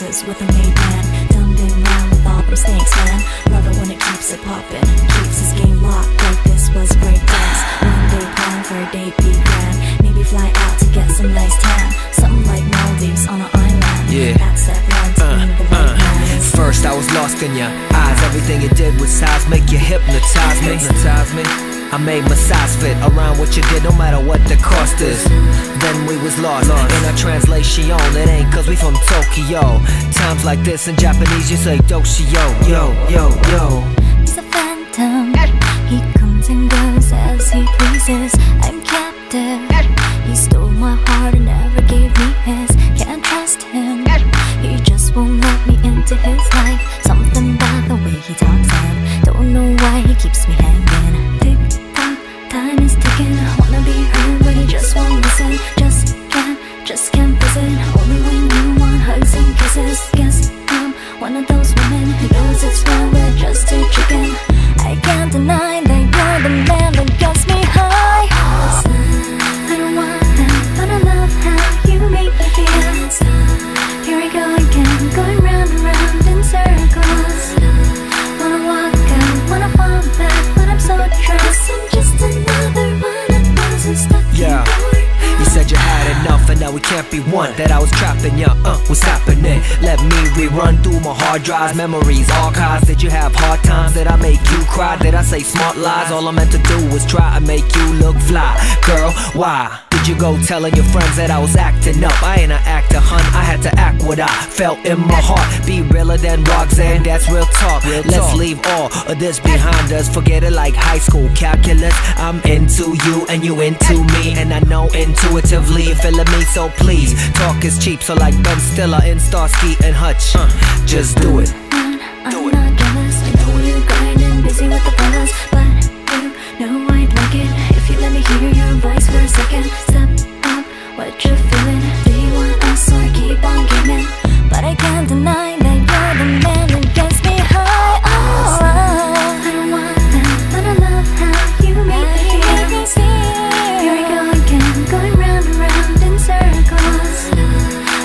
dances with a made man. Dumb ding round with all those things, man. Love it when it keeps it poppin', keeps his game locked like this was breakdance. One day plan for a date be grand. Maybe fly out to get some nice tan, something like Maldives on an island. Yeah, that's that one to First I was lost in your eyes. Everything you did with size make you hypnotize me. I made my size fit around what you did, no matter what the cost is. Then we was lost in our translation. It ain't cause we from Tokyo. Times like this in Japanese you say doshio. Yo, yo, yo. He's a phantom. He comes and goes as he pleases. I'm captive. He stole my heart and never gave me his. Can't trust him. He just won't let me into his life. Something about the way he talks and don't know why he keeps me hanging. Time is ticking, wanna be heard, but he just won't listen. Just can't visit. Only when you want hugs and kisses. Guess I'm one of those women who knows it's wrong, but just a chicken. I can't deny that you're the man that gets me high. I don't want that, but I love how you make me feel. Here I go again, going round and round in circles. Wanna walk out, wanna fall back, but I'm so trapped. Yeah, you said you had enough and now we can't be one. That I was trapping ya, what's happening? Let me rerun through my hard drives, memories, archives. Did you have hard times? Did I make you cry? Did I say smart lies? All I meant to do was try and make you look fly. Girl, why did you go telling your friends that I was acting up? I ain't an actor, hun, I had to act what I felt in my heart. Be realer than Roxanne, that's real talk. Let's leave all of this behind us. Forget it like high school calculus. I'm into you and you into me, and I know intuitively you're feeling me, so please. Talk is cheap, so like Ben Stiller in Starsky and Hutch, just do it. I'm not jealous, I know you're grinding, busy with the fellas, but you know I'd like it if you let me hear your voice for a second. Step up, what you feeling? Do you want us or keep on gaming? But I can't deny that you're the man that gets me high. Oh, I don't want that, but I love how you make me feel. Here I go again, going round and round in circles.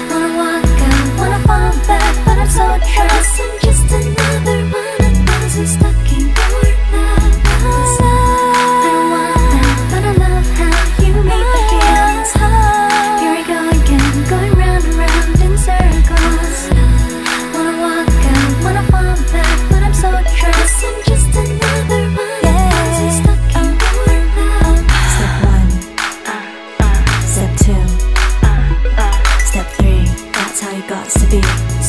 Wanna walk out, wanna fall back, but I'm so trapped. I'm just another one of those who's stuck in your love. Step 1, step 2, step 3, that's how you got to be.